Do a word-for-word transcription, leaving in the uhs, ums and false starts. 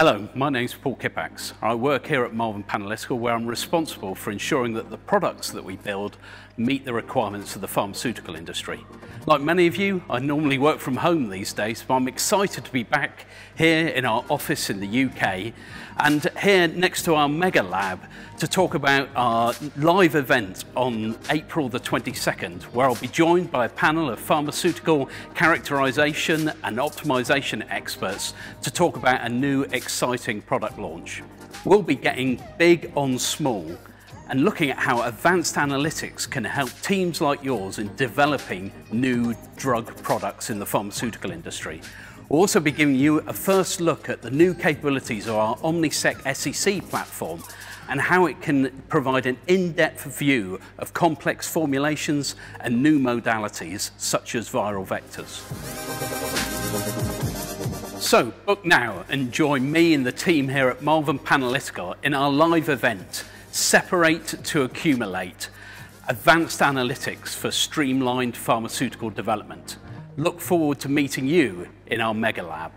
Hello, my name's Paul Kippax. I work here at Malvern Panalytical, where I'm responsible for ensuring that the products that we build meet the requirements of the pharmaceutical industry. Like many of you, I normally work from home these days, but I'm excited to be back here in our office in the U K and here next to our mega lab to talk about our live event on April the twenty-second, where I'll be joined by a panel of pharmaceutical characterization and optimization experts to talk about a new exciting product launch. We'll be getting big on small and looking at how advanced analytics can help teams like yours in developing new drug products in the pharmaceutical industry. We'll also be giving you a first look at the new capabilities of our OmniSec S E C platform and how it can provide an in-depth view of complex formulations and new modalities such as viral vectors. So, book now and join me and the team here at Malvern Panalytical in our live event, Separate to Accumulate, Advanced Analytics for Streamlined Pharmaceutical Development. Look forward to meeting you in our mega lab.